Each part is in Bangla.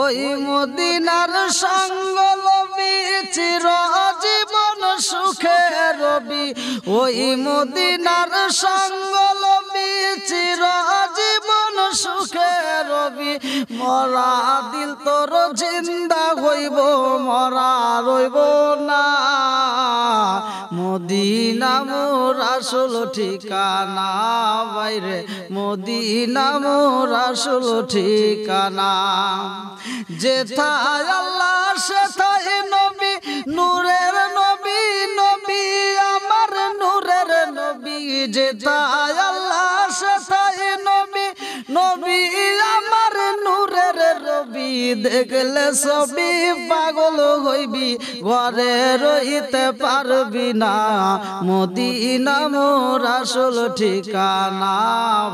ওই মদিনার সঙ্গ লবি চিরজীবন সুখে রবি, ওই মদিনার সঙ্গ লবি চিরজীবন সুখে রবি। মরা দিল তোর জিন্দা হইব মরা রইব না, মদিনা মোর আসল ঠিকানা, বাইরে মদিনা মোর আসল ঠিকানা। যেথায় আল্লাহ সেথায় নবী, নূরের নবী নবী আমার নূরের নবী। যেথায় আল্লাহ সেথায় নবী নবী আমার নূরের রবি। দেখলে সবই পাগল হইবি, ঘরে রইতে পারবি না, মদিনা মোর আসল ঠিকানা,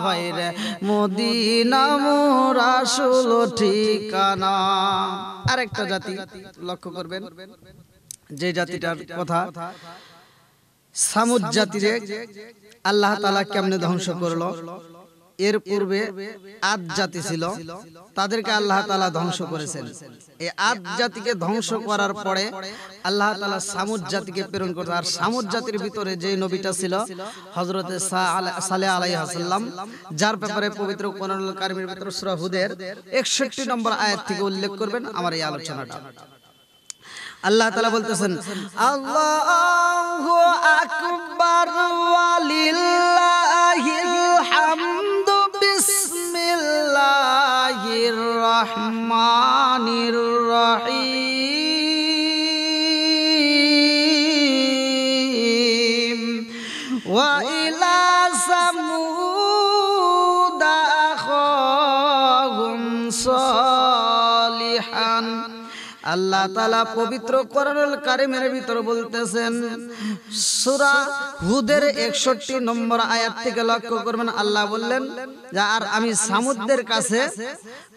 ভাইরে মদিনা মোর আসল ঠিকানা। আরেকটা জাতি লক্ষ্য করবেন, যে জাতিটার কথা সামুদ জাতিরে আল্লাহ তাআলা কেমনে ধ্বংস করলো। এর পূর্বে আদ জাতি ছিল, তাদেরকে আল্লাহ তাআলা ধ্বংস করেছেন। এই আদ জাতিকে ধ্বংস করার পরে আল্লাহ তাআলা সামুদ জাতিকে প্রেরণ করতে, আর সামুদ জাতির ভিতরে যে নবীটা ছিল হযরতে সালেহ আলাইহিসসালাম, যার ব্যাপারে পবিত্র কোরআনুল কারীমের ভিতরে সূরা হুদের ৬১ নম্বর আয়াত থেকে উল্লেখ করবেন আমার এই আলোচনাটা। আল্লাহ তাআলা বলতেছেন, আল্লাহু আকবার ওয়া লিল্লাহিল হামদ, বিসমিল্লাহির রহমানির রহিম। ওয়া ইলা সামুদ আখাহুম সালিহান। আল্লাহ তাআলা পবিত্র কোরআনুল কারীমের ভিতর বলতেছেন, সূরা হুদের ৬১ নম্বর আয়াত থেকে লক্ষ্য করবেন, আল্লাহ বললেন যে আর আমি সামুদদের কাছে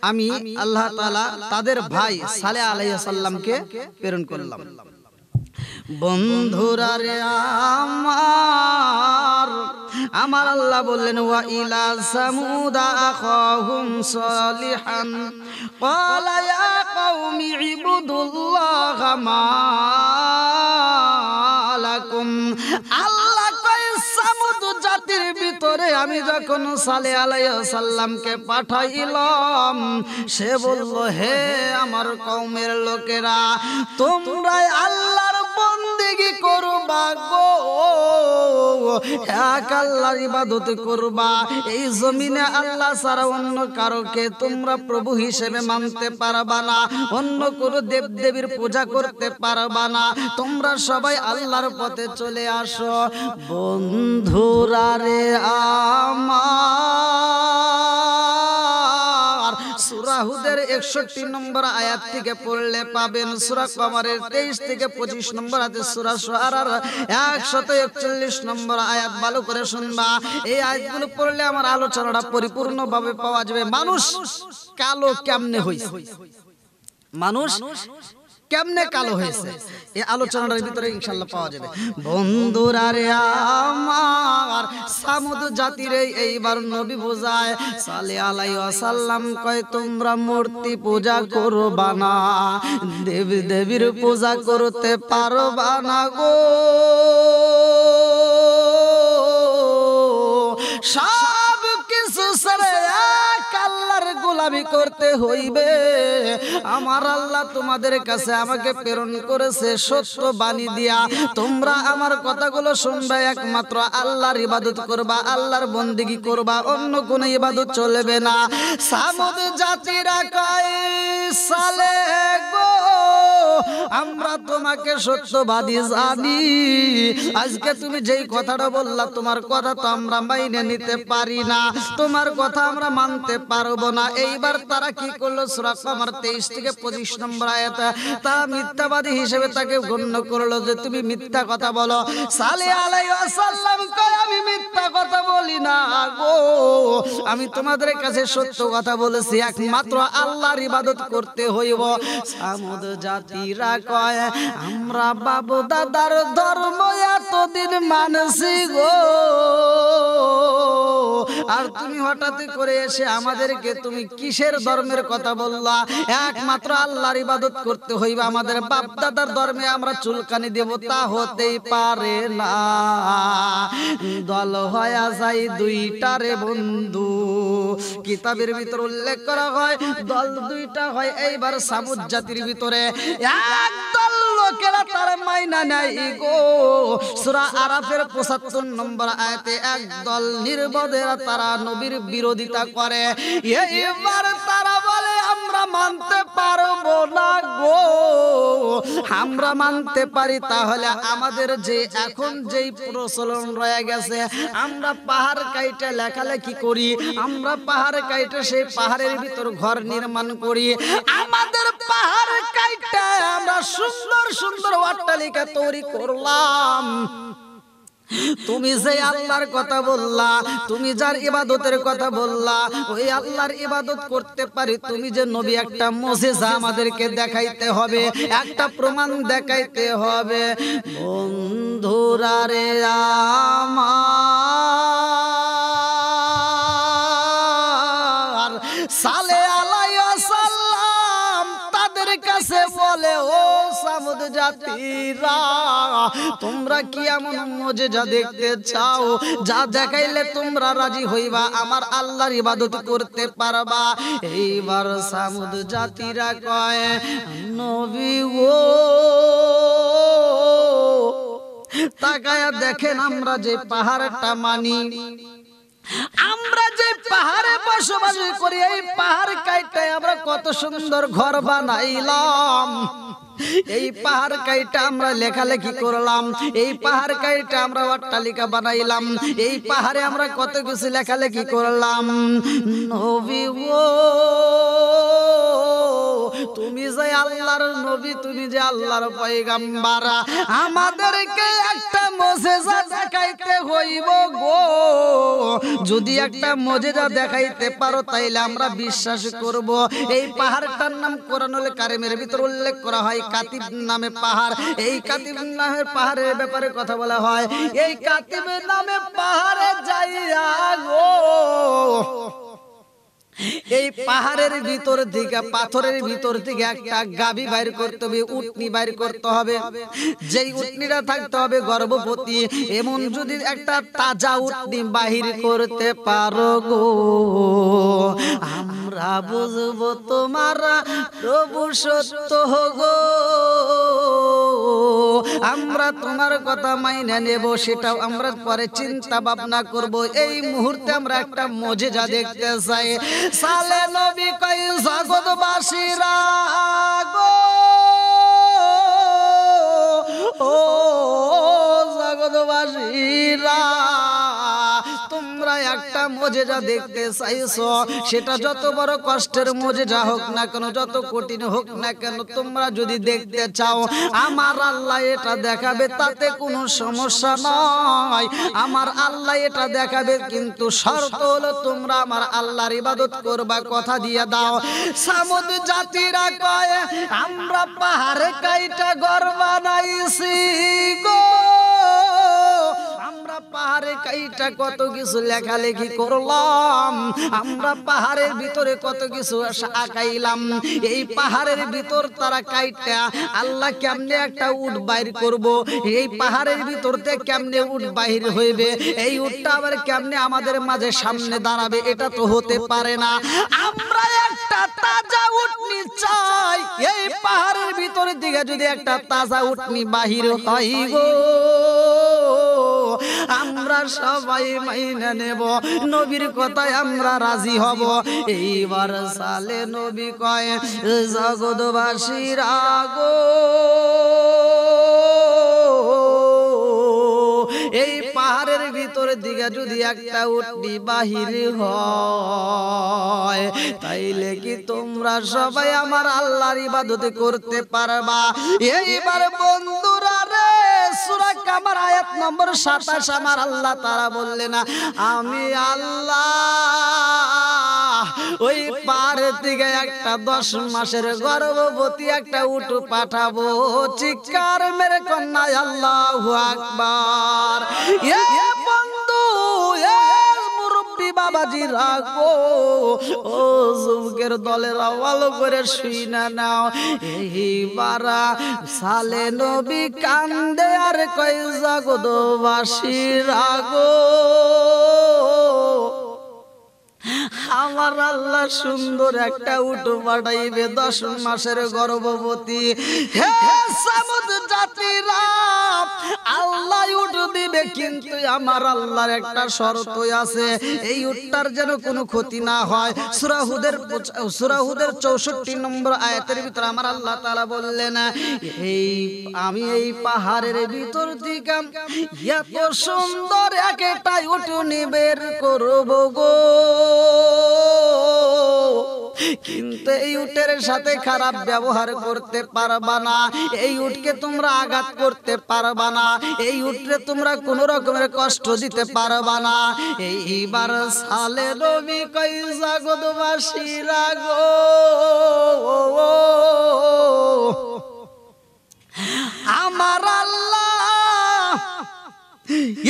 আমি আল্লাহ তাআলা তাদের ভাই সালেহ আলাইহিস সালামকে প্রেরণ করলাম। বন্ধুরা রে আমার আল্লাহ বললেন, ওয়া ইলা সামুদ আখাহুম সালিহান ক্বালা ইয়া কওমি ইবুদুল্লাহ মা লাকুম। আল্লাহ কয়, সামুদ জাতির ভিতরে আমি যখন সালেহ আলাইহিস সালামকে পাঠাইলাম, সে বলল, হে আমার কওমের লোকেরা, তোমরা আল্লাহর বন্দেগী করবা গো, এক আল্লাহর ইবাদত করবা। এই জমিনে আল্লাহ ছাড়া অন্য কারোকে তোমরা প্রভু হিসেবে মানতে পারবা না, অন্য কোনো দেবদেবীর পূজা করতে পারবা না, তোমরা সবাই আল্লাহর পথে চলে আসো। বন্ধুরা রে আমার, সূরা হুদের ৬১ নম্বর আয়াত থেকে পড়লে পাবেন, সূরা কমারের ২৩ থেকে ২৫ নম্বর আয়াত, সূরা শুআরার ১৪১ নম্বর আয়াত, ভালো করে শুনবা। এই আয়াতগুলো পড়লে আমার আলোচনাটা পরিপূর্ণভাবে পাওয়া যাবে। মানুষ কালো কেমনে হইছে, মানুষ কেমনে কালো হয়েছে, এই আলোচনার ভিতরে ইনশাআল্লাহ পাওয়া যাবে। বন্ধুরা রে আমার, সামুদ জাতির এইবার নবী বোঝায়, সালেহ আলাইহিস সালাম কয়, তোমরা মূর্তি পূজা করবা না, দেবী দেবীর পূজা করতে পারবা না গো, সব কিছু ছেড়ে আল্লাহর গোলামি করতে হইবে। আমার আল্লাহ তোমাদের কাছে আমাকে প্রেরণ করেছে সত্য বাণী দিয়া, তোমরা আমার কথাগুলো শুনবে, একমাত্র আল্লাহর ইবাদত করবা, আল্লাহর বন্দেগী করবা, অন্য কোনো ইবাদত চলবে না। সামুদ জাতিরা কয়, সালেহ গো, আমরা তোমাকে সত্যবাদী জানি, আজকে তুমি যেই কথাটা বললা, তোমার কথা তো আমরা মাইনে নিতে পারি না, তোমার কথা আমরা মানতে পারবো না। এইবার তারা কি করলো, সূরা কমার ২৩ থেকে ২৫ নম্বর আয়াত, তারা মিথ্যাবাদী হিসেবে তাকে গণ্য করলো যে তুমি মিথ্যা কথা বলো। সালেহ আলাইহিস সালাম কয়, আমি মিথ্যা কথা বলি না গো, আমি তোমাদের কাছে সত্য কথা বলেছি, একমাত্র আল্লাহর ইবাদত করতে হইব। সামুদ জাতিরা কয়, আমরা বাবু দাদার ধর্ম এতদিন মানছি গো, আর তুমি হঠাৎ করে এসে আমাদেরকে তুমি কিসের ধর্মের কথা বললা? একমাত্র আল্লাহর ইবাদত করতে হইবে। আমাদের বাপ দাদার ধর্মে আমরা চুলকানি দেবতা হতেই পারে না। দল হয়া যাই দুইটারে বন্ধু, কিতাবের ভিতর উল্লেখ করা হয় দল দুইটা হয়। এইবার সামুদ জাতির ভিতরে এক দল লোকেরা তার মাইনা নাই গো। সূরা আরাফের ৭৫ নম্বর আয়াতে এক দল নির্বোধেরা তারা নবীর বিরোধিতা করে। এইবার তারা বলে আমরা মানতে পারবো না গো। আমরা মানতে পারি তাহলে আমাদের যে এখন যেই প্রচলন রয়ে গেছে, আমরা পাহাড় কাইটে লেখালেখি করি, আমরা পাহাড় কাইটে সেই পাহাড়ের ভিতর ঘর নির্মাণ করি, আমাদের পাহাড় কাইটে আমরা সুন্দর সুন্দর অট্টালিকা তৈরি করলাম। তুমি যে আল্লাহর কথা বললা, তুমি যার ইবাদতের কথা বললা, ওই আল্লাহর ইবাদত করতে পারি। তুমি যে নবী একটা মুজিজা আমাদেরকে দেখাইতে হবে, একটা প্রমাণ দেখাইতে হবে। বন্ধুরা রে আমার সালে আলাইহিস সালাম তাদের কাছে বলে, ও সামুদ জাতিরা, তোমরা কি এমন মুজিজা দেখতে চাও যা দেখাইলে তোমরা রাজি হইবা, আমার আল্লাহর ইবাদত করতে পারবা? এইবার সামুদ জাতিরা কয়, নবী গো তাকায়া দেখেন আমরা যে পাহাড়টা মানি, আমরা যে পাহাড়ে বসবাস করি, এই পাহাড় কাইটাই আমরা কত সুন্দর ঘর বানাইলাম, এই পাহাড় কাইটা আমরা লেখালেখি করলাম, এই পাহাড় কাইটা আমরা অট্টালিকা বানাইলাম, এই পাহাড়ে আমরা কত কিছু লেখালেখি করলাম। নবী গো তুমি যে আল্লাহর নবী, তুমি যে আল্লাহর পয়গম্বর, আমাদেরকে একটা মুজিজা দেখাইতে হইব গো। যদি একটা মুজিজা দেখাইতে পারো তাইলে আমরা বিশ্বাস করব। এই পাহাড়টার নাম কোরআনুল কারিমের ভিতর উল্লেখ করা হয় কাতিব নামে পাহাড়। এই কাতিব নামের পাহাড়ের ব্যাপারে কথা বলা হয়। এই কাতিব নামে পাহাড়ে যাইয়া গো, এই পাহাড়ের ভিতর থেকে, পাথরের ভিতর থেকে একটা গাভী বাইর করতে হবে, উটনি বাইর করতে হবে। যেই উটনিটা থাকতে হবে গর্ভবতী। এমন যদি একটা তাজা উটনি বাহির করতে পারো গো, আমরা বুঝবো তোমার প্রভু সত্য গো, আমরা তোমার কথা মাইনে নেব, সেটাও আমরা পরে চিন্তা ভাবনা করব, এই মুহূর্তে আমরা একটা মুজিজা দেখতে চাই। সালে নবী কয়, জগৎবাসীরা গো, ও জগৎবাসীরা, তোমরা একটা মুজিজা দেখতে চাইছো, সেটা যত বড় কষ্টের মুজিজা হোক না কেন, যত কঠিন হোক না কেন, তোমরা যদি দেখতে চাও আমার আল্লাহ এটা দেখাবে, তাতে কোনো সমস্যা নয়। আমার আল্লাহ এটা দেখাবে, কিন্তু শর্ত হলো তোমরা আমার আল্লাহর ইবাদত করবা, কথা দিয়ে দাও। সামুদ জাতিরা কয়, আমরা পাহাড়ে কাইটা ঘর বানাইছি গো, পাহাড়ে কাইটা কত কিছু লেখালেখি করলাম, আমরা পাহাড়ের ভিতরে কত কিছু আঁকাইলাম, এই পাহাড়ের ভিতর তারা কাইটা আল্লাহ কেমনে একটা উট বাইর করব, এই পাহাড়ের ভিতর থেকে কেমনে উট বাহির হইবে, এই উটটা আবার কেমনে আমাদের মাঝে সামনে দাঁড়াবে, এটা তো হতে পারে না। আমরা একটা তাজা উটনি চাই। এই পাহাড়ের ভিতরের দিকে যদি একটা তাজা উটনি বাহির হয় গো, আমরা সবাই মাইনা নেব, নবীর কথায় আমরা রাজি হব। এইবার সালে নবী কয়, জগৎবাসীরা গো, এই পাহাড়ের ভিতর দিকে যদি একটা উটনি বাহির হয় তাইলে কি তোমরা সবাই আমার আল্লাহর ইবাদত করতে পারবা? এইবার বন্ধুরা রে, সূরা কামার আয়াত নম্বর ২৭ আমার আল্লাহ তাআলা বললেন, আমি আল্লাহ ওই পারে দিকে একটা 10 মাসের গর্ভবতী একটা উট পাঠাবো চিৎকার মেরে কন্যা আল্লাহু আকবার। এ বন্ধু এ মুরব্বি বাবাজি রাখো ও যুবকের দলেরা ভালো করে শুনা নাও। এই বারা সালে নবী কান্দে আর কই জগৎবাসী রাখো আমার আল্লাহ সুন্দর একটা উট পাঠাইবে 10 মাসের গর্ভবতী। হে সামুদ জাতিরা আল্লাহ উট দিবে কিন্তু আমার আল্লাহর একটা শর্ত আছে, এই উটটার যেন কোনো ক্ষতি না হয়। সূরা হুদের 64 নম্বর আয়াতের ভিতর আমার আল্লাহ তাআলা বললেন, আমি এই পাহাড়ের ভিতর থেকে এত সুন্দর একটা উট বের করব গো, কিন্তু এই উটের সাথে খারাপ ব্যবহার করতে পারবা না, এই উটকে তোমরা আঘাত করতে পারবা না, এই উটরে তোমরা কোন রকমের কষ্ট দিতে পারবা না। এইবার সালে নবী কই জগৎবাসীরা গো আমার আল্লাহ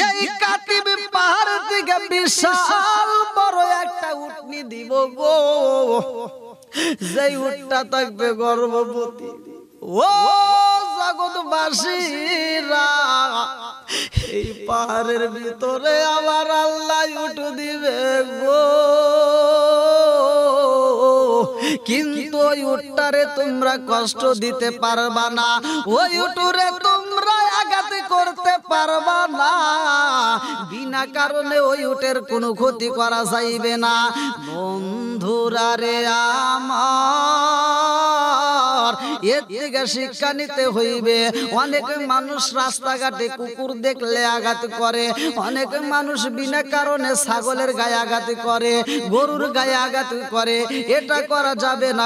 এই কাতিব পাহাড় থেকে বিশাল বড় একটা উটনি দিব গো, যে উটটা থাকবে গর্ভবতী। ও জগৎবাসীরা এই পাহাড়ের ভিতরে আমার আল্লাহ উট দিবে গো, কিন্তু ওই উটটারে তোমরা কষ্ট দিতে পারবা না, ওই উটরে তোমরা আঘাত করতে পারবা না, বিনা কারণে ওই উটের কোনো ক্ষতি করা যাইবে না। বন্ধুরা রে আমার এর থেকে শিক্ষা নিতে হইবে। অনেক মানুষ রাস্তাঘাটে কুকুর দেখলে আঘাত করে, অনেক মানুষ বিনা কারণে ছাগলের গায়ে আঘাত করে, গরুর গায়ে আঘাত করে, এটা করা যাবে না।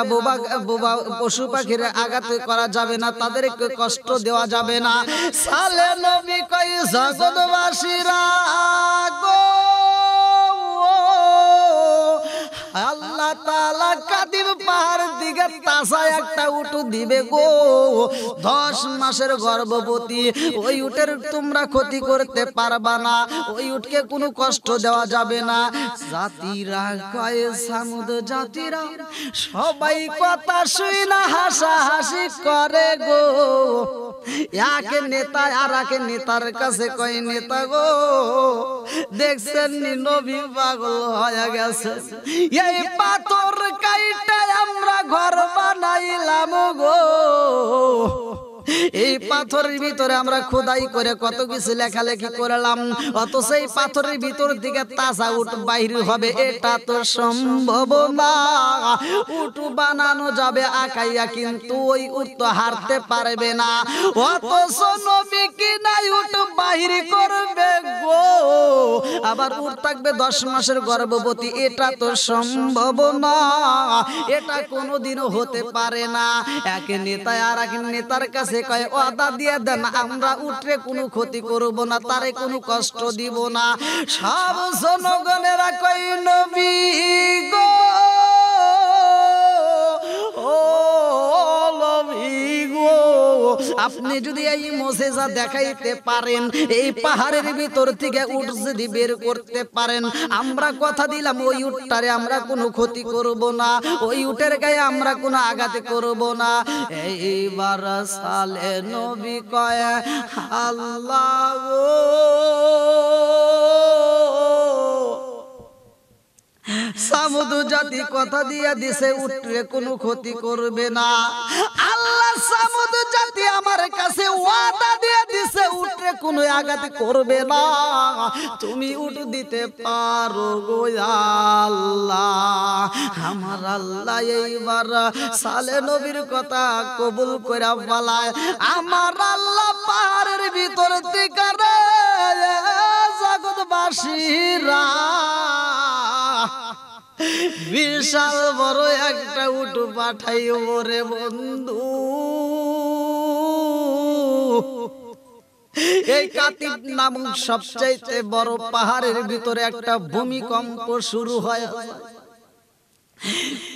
বোবা পশু পাখির আঘাত করা যাবে না, তাদেরকে কষ্ট দেওয়া যাবে না। সালে নবী কই জগৎবাসীরা গো আল্লাহ তাআলা কাদিম পাহাড় দিকে তাসায় একটা উট দিবে গো 10 মাসের গর্ভবতী, ওই উটের তোমরা ক্ষতি করতে পারবা না, ওই উটকে কোনো কষ্ট দেওয়া যাবে না। জাতিরা কয় সামুদ জাতিরা সবাই কথা শুই না হাসাহাসি করে গো, এক নেতা আর এক নেতার কাছে কয় নেতা গো দেখছেন নবী পাগল হয়ে গেছে, এই পাথর কাইটা আমরা ঘর বানাইলাম গো, এই পাথরের ভিতরে আমরা খোদাই করে কত কিছু লেখালেখি করলাম, অথচ এই পাথরের ভিতর থেকে তাজা উট বাহির হবে এটা তো সম্ভব না। উট বানানো যাবে আকাইয়া কিন্তু ওই উট তো হারতে পারবে না, অথচ নবী কি না উট বাহির করবে গো, আবার উট থাকবে 10 মাসের গর্ভবতী, এটা তো সম্ভব না, এটা কোনোদিনও হতে পারে না। এক নেতা আর এক নেতার কাছে কয় ওয়াদা দিয়ে দেন আমরা উটরে কোনো ক্ষতি করব না, তারে কোনো কষ্ট দিব না। সব জনগণেরা কই নবী গো ও নবী গো আপনি যদি এই মুজিজা দেখাইতে পারেন, এই পাহাড়ের ভিতর থেকে উট যদি বের করতে পারেন, আমরা কথা দিলাম ওই উটটারে আমরা কোনো ক্ষতি করব না, ওই উটের গায়ে আমরা কোনো আঘাত করব না। এইবার সালে নবী কয় আল্লাহ সামুদু জাতি কথা দিয়া দিছে উটরে কোনো ক্ষতি করবে না, আল্লাহ সামুদু জাতি আমার কাছে ওয়াদা দিয়ে দিছে উটরে কোনো আঘাত করবে না, তুমি উট দিতে পারো গো আল্লাহ। আমার আল্লাহ এইবার সালে নবীর কথা কবুল করে বলায় আমার আল্লাহ পাহাড়ের ভিতর থেকে জগৎবাসীরা বিশাল বড় একটা উট পাঠাইও রে বন্ধু, এই কাতিব নামক সবচাইতে বড় পাহাড়ের ভিতরে একটা ভূমিকম্প শুরু হয়।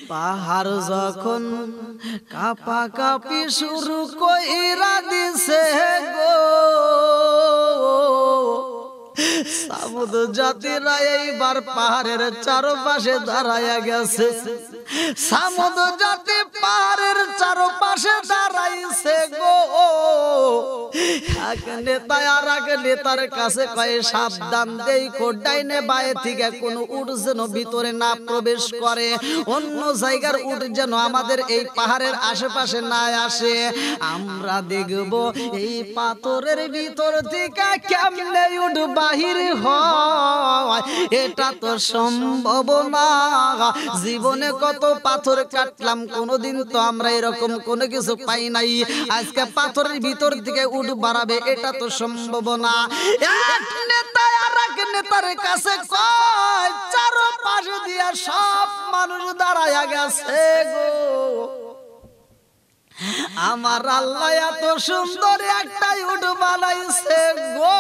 পাহাড় যখন কাপা কাপি শুরু কইরা দিছে গো, সামুদ জাতিরা এইবার পাহাড়ের চারপাশে দাঁড়ায়া গেছে। সামুদ জাতি পাহাড়ের চারপাশে দাঁড়াইছে গো, এক নেতা আর এক নেতার কাছে কয় সাবধান দেই কোডাইনে বাইরে থেকে কোন উট যেন ভিতরে না প্রবেশ করে, অন্য জায়গার উট যেন আমাদের এই পাহাড়ের আশেপাশে না আসে, আমরা দেখব এই পাথরের ভিতর থেকে কেমনে উট বাহির হয়, এটা তো সম্ভব না। জীবনে কত পাথর কাটলাম, কোনদিন তো আমরা এরকম কোনো কিছু পাই নাই। আজকে পাথরের ভিতর থেকে উট বাড়াবে এটা তো সম্ভব না। এক নেতা আরেক নেতার কাছে কয়, চারপাশে দিয়া সব মানুষ দাঁড়ায়া গেছে গো, আমার আল্লাহ এত সুন্দর একটা উট বানাইছে গো,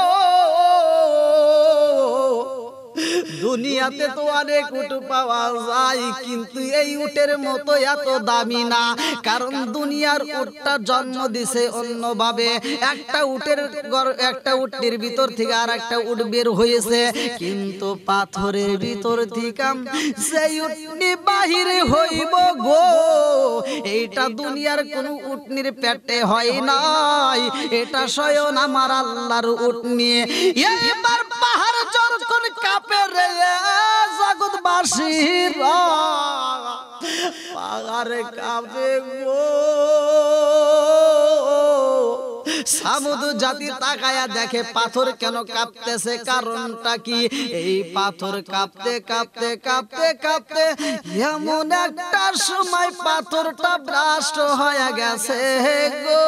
দুনিয়াতে তো অনেক উট পাওয়া যায় কিন্তু এই উটের মতো এত দামি না, কারণ দুনিয়ার উটটা জন্ম দিছে অন্যভাবে। একটা উটের ভিতর থেকে আর একটা উট বের হয়েছে, কিন্তু পাথরের ভিতর থেকে সেই উটনি বাহির হইব গো, এইটা দুনিয়ার কোন উটনির পেটে হয় নাই, এটা স্বয়ং আমার আল্লাহর উটনি। এবার পাহাড় যখন কাপে রে জগৎবাসীরা, পাহাড়ে কাঁপে গো। সামুদ জাতি তাকায়া দেখে পাথর কেন কাঁপতেছে, কারণটা কি? এই পাথর কাঁপতে কাঁপতে কাঁপতে কাঁপতে এমন একটা সময় পাথরটা ব্লাস্ট হয়ে গেছে গো,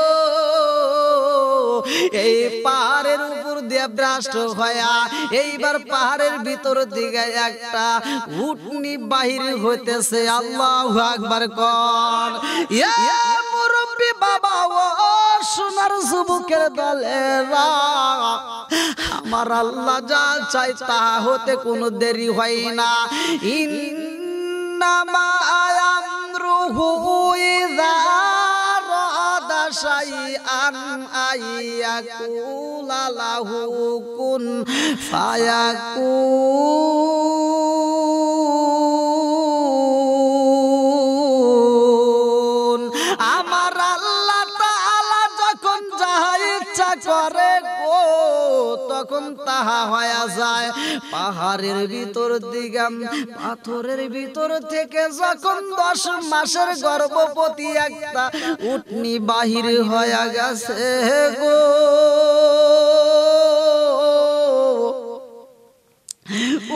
এই পাহাড়ের উপর দিয়ে ব্লাস্ট হয়া এইবার পাহাড়ের ভিতর দিকে একটা উটনি বাহির হইতেছে। আল্লাহু আকবার কর। মুরব্বী বাবা ও সোনার যুবকের দলেরা, আমার আল্লাহ যা চাই তা হতে কোনো দেরি হয় না। ইন্নামা আমরুহু ইযা আরাদা শাইআন আইয়াকুলা লাহু কুন ফায়াকুন। আমার আল্লাহ তাআলা যখন যা ইচ্ছা করে গো তখন তাহা হয়ে যায়। পাহাড়ের ভিতর দিকে পাথরের ভিতর থেকে যখন 10 মাসের গর্ভবতী একটা উটনি বাহির হয়ে গেছে গো,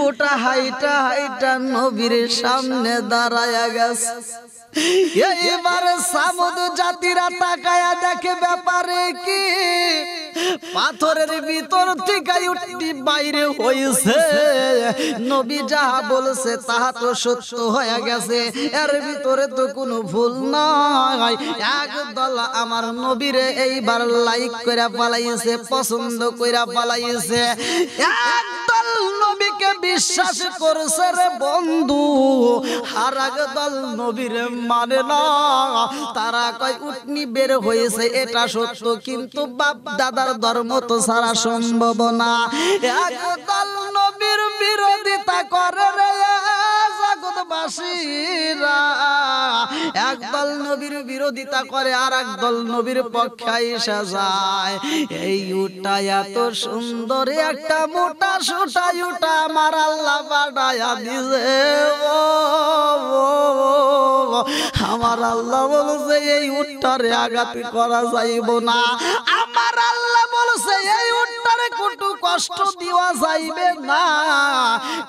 ওটা হাইটা হাইটা নবীর সামনে দাঁড়ায়া গেছে। এইবার সামুদ জাতিরা তাকায়া দেখে ব্যাপারে কি, পাথরের ভিতর থেকে উটটি বাইরে হইছে, নবী যাহা বলছে তাহা তো সত্য হয়ে গেছে, এর ভিতরে তো কোনো ভুল নাই। একদল আমার নবীরে এইবার লাইক কইরা পালাইছে, পছন্দ কইরা পালাইছে, একদল নবীকে বিশ্বাস করছে রে বন্ধু, আর একদল নবীরে মানে না। তারা কয় উটনি বের হয়েছে এটা সত্য, কিন্তু বাপ দাদা ধর্ম তো সারা সম্ভব না। একদল নবীর বিরোধিতা করে রে জগৎবাসীরা, একদল নবীর বিরোধিতা করে আর একদল নবীর পক্ষে এসে যায়। এই উটটা এত সুন্দর একটা মোটা সোটা উটটা আমার আল্লাহ বানায়া দিছে। আমার আল্লাহ বলছে এই উটটারে আঘাত করা যাইব না, আমার আল্লাহ বলছে এই উটটারে কোনো কষ্ট দেওয়া যাইবে না,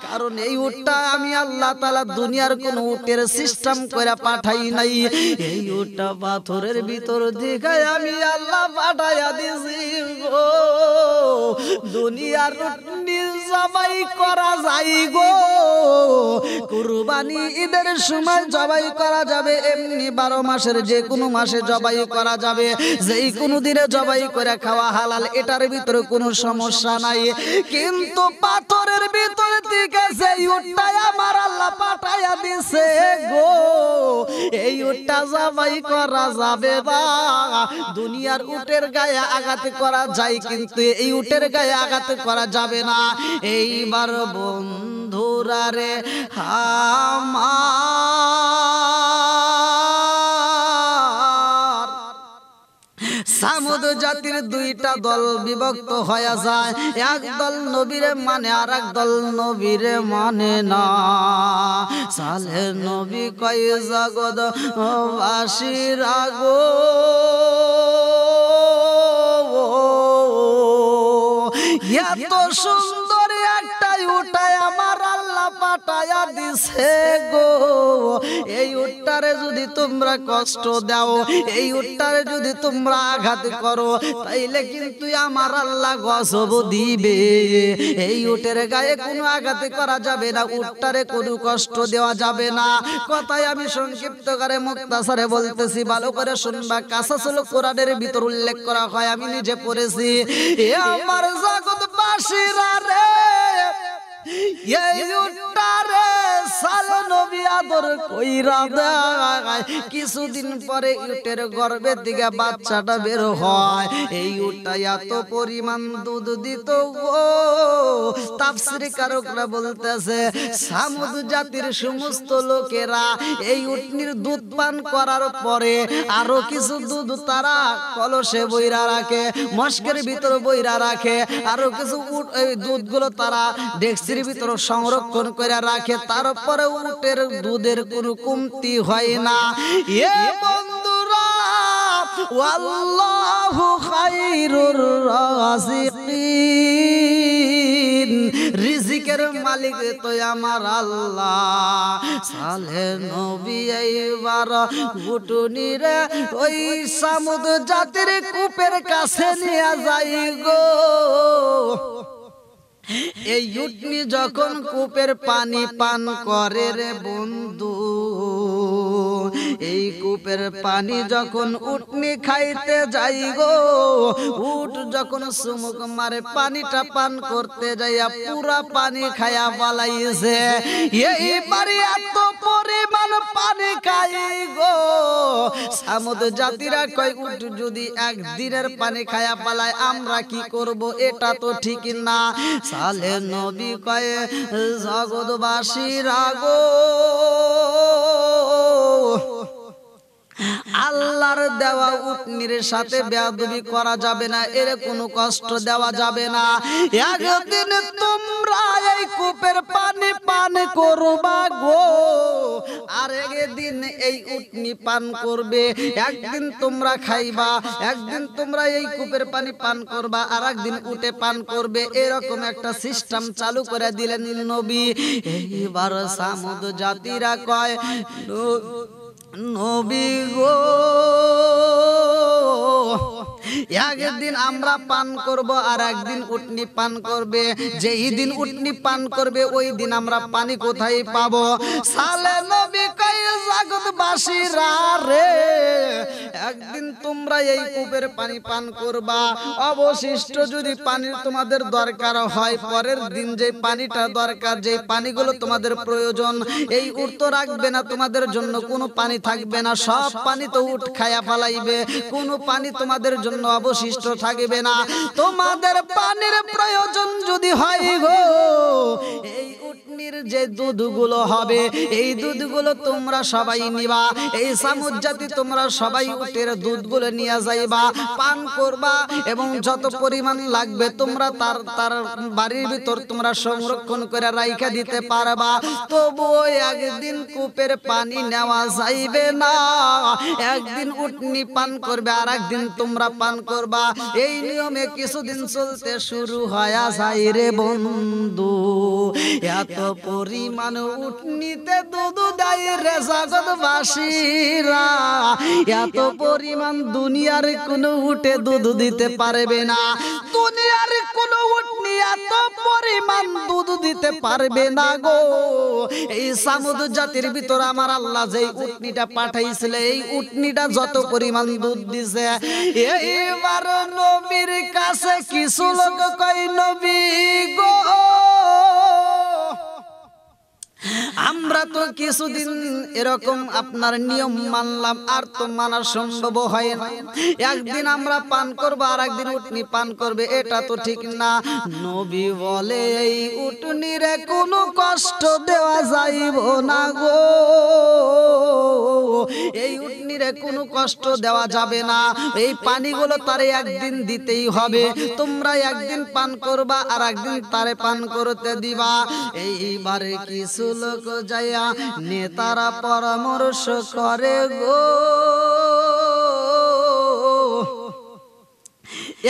কারণ এই উটটা আমি আল্লাহ তাআলা দুনিয়ার কোন উটের সিস্টেম করে পাঠাই নাই, এই উটটা পাথরের ভিতর থেকে আমি আল্লাহ পাঠাইয়া দিছি গো। দুনিয়ার উট জবাই করা যায় গো, কুরবানি ঈদের সময় জবাই করা যাবে, এমনি 12 মাসের যে কোনো মাসে জবাই করা যাবে, যেই কোনো দিনে জবাই করে খাওয়া হালাল, এটার ভিতরে কোনো সমস্যা নাই। কিন্তু পাথরের ভিতর থেকে যেই উটটা আমার আল্লাহ পাঠাইয়া দিছে গো, এই উটটা জবাই করা যাবে না। দুনিয়ার উটের গায়ে আঘাত করা যায়, কিন্তু এই উটের গায়ে আঘাত করা যাবে না। এইবার বন্ধুরা রে আমার, সামুদ জাতির দুইটা দল বিভক্ত হয়ে যায়, এক দল নবীরে মানে আর এক দল নবীরে মানে না। সালে নবী কয় জগদ বাসির আগো, এত সুন্দর একটা উটায় আমার আল্লাহ পাঠায়া দিছে গো, এই উটটারে যদি তোমরা কষ্ট দাও, এই উটটারে যদি তোমরা আঘাত করো, তাইলে কিন্তু আমার আল্লাহ গজব দিবে। এই উটের গায়ে কোনো আঘাত করা যাবে না, উটটারে কোনো কষ্ট দেওয়া যাবে না। কথায় আমি সংক্ষিপ্ত করে মুক্তাসারে বলতেছি, ভালো করে শুনবা। কাসাসুল কোরআনের ভিতর উল্লেখ করা হয়, আমি নিজে পড়েছি। এ আমার জগৎ বাসীরা রে, কিছুদিন পরে উটের গর্ভের দিকে বাচ্চাটা বের হয়। এই উটটা এত পরিমাণ দুধ দিত গো, তাফসীর কারকরা বলতেছে সামুদ জাতির সমস্ত লোকেরা এই উটনির দুধ পান করার পরে আরো কিছু দুধ তারা কলসে বইরা রাখে, মস্কের ভিতর বইরা রাখে, আরো কিছু দুধ গুলো তারা ডেক্সি ভিতর সংরক্ষণ করে রাখে। তারপরে উটের দুধের কোনো কমতি হয় না। এ বন্ধুরা, আল্লাহু খায়রুর রাযিকিন, রিজিকের মালিক তো আমার আল্লাহ। সালে নবী এইবার উটনি রে ওই সামুদ জাতির কূপের কাছে নিয়ে যাই গো। এই উটনি যখন কূপের পানি পান করে রে বন্ধু, এই কূপের পানি যখন উটনি খাইতে যাই গো, উট যখন চুমুক মারে পানিটা পান করতে যাইয়া পুরা পানি খায়া পালাইছে। এইবার এত পরিমাণ পানি খাই গো, সামুদ জাতিরা কয় উট যদি একদিনের পানি খায়া পালায় আমরা কি করব, এটা তো ঠিক না। সালে নবী কয় জগৎবাসীরা গো, আল্লাহর দেওয়া উটনির সাথে বেয়াদবি করা যাবে না, এর কোনো কষ্ট দেওয়া যাবে না। একদিন তোমরা এই কূপের পানি পান করবা গো, আর একদিন এই উটনি পান করবে। একদিন তোমরা খাইবা, একদিন তোমরা এই কূপের পানি পান করবা, আর একদিন উটে পান করবে, এরকম একটা সিস্টেম চালু করে দিলেন নবী। এইবার সামুদ জাতিরা কয় নবী গো, একদিন আমরা পান করব আর একদিন উটনি পান করবে, যেই দিন উটনি পান করবে ওই দিন আমরা পানি কোথায় পাবো। সালে নবী কয় জগৎবাসীরা রে, একদিন তোমরা এই কূপের পানি পান করবা, অবশিষ্ট যদি পানির তোমাদের দরকার হয় পরের দিন যে পানিটা দরকার, যে পানিগুলো তোমাদের প্রয়োজন, এই উট তো রাখবে না, তোমাদের জন্য কোনো পানি থাকবে না, সব পানি তো উট খায়া ফেলাইবে, কোনো পানি তোমাদের জন্য অবশিষ্ট থাকবে না। তোমাদের পানির প্রয়োজন যদি হয় গো, এই উটনির যে দুধগুলো হবে এই দুধগুলো তোমরা সবাই নিবা। এই সামুদ জাতি তোমরা সবাই উটের দুধগুলো নিয়ে যাইবা, পান করবা, এবং যত পরিমাণ লাগবে তোমরা তার তার বাড়ির ভিতর তোমরা সংরক্ষণ করে রাইখা দিতে পারবা। তবুও একদিন কূপের পানি নেওয়া যাইবে না, একদিন উটনি পান করবে আর একদিন তোমরা পান করবা। এই নিয়মে কিছুদিন চলতে শুরু হয়ে যায় রে বন্ধু। এত পরিমাণ উটনিতে দুধ দেয় রে জগৎবাসীরা, এত পরিমাণ দুনিয়ার কোন উটে দুধ দিতে পারবে না, দুনিয়ার কোন উটনি এত পরিমাণ দুধ দিতে পারবে না গো। এই সামুদ জাতির ভিতর আমার আল্লাহ যে উটনিটা পাঠাইছিলেন এই উটনিটা যত পরিমাণ দুধ দিছে, এইবার নবীর কাছে কিছু লোক কয় নবী গো আমরা তো কিছুদিন এরকম আপনার নিয়ম মানলাম, আর তো মানা সম্ভব হয় না, একদিন আমরা পান করব আর একদিন উটনি পান করবে, এটা তো ঠিক না। নবী বলে এই উটনিরে কোনো কষ্ট দেওয়া যাইব না গো, এই উটনিরে কোনো কষ্ট দেওয়া যাবে না, এই পানিগুলো তারে একদিন দিতেই হবে, তোমরা একদিন পান করবা আর একদিন তারে পান করতে দিবা। এইবারে কিছু লোক যায়া নেতারা পরামর্শ করে গো,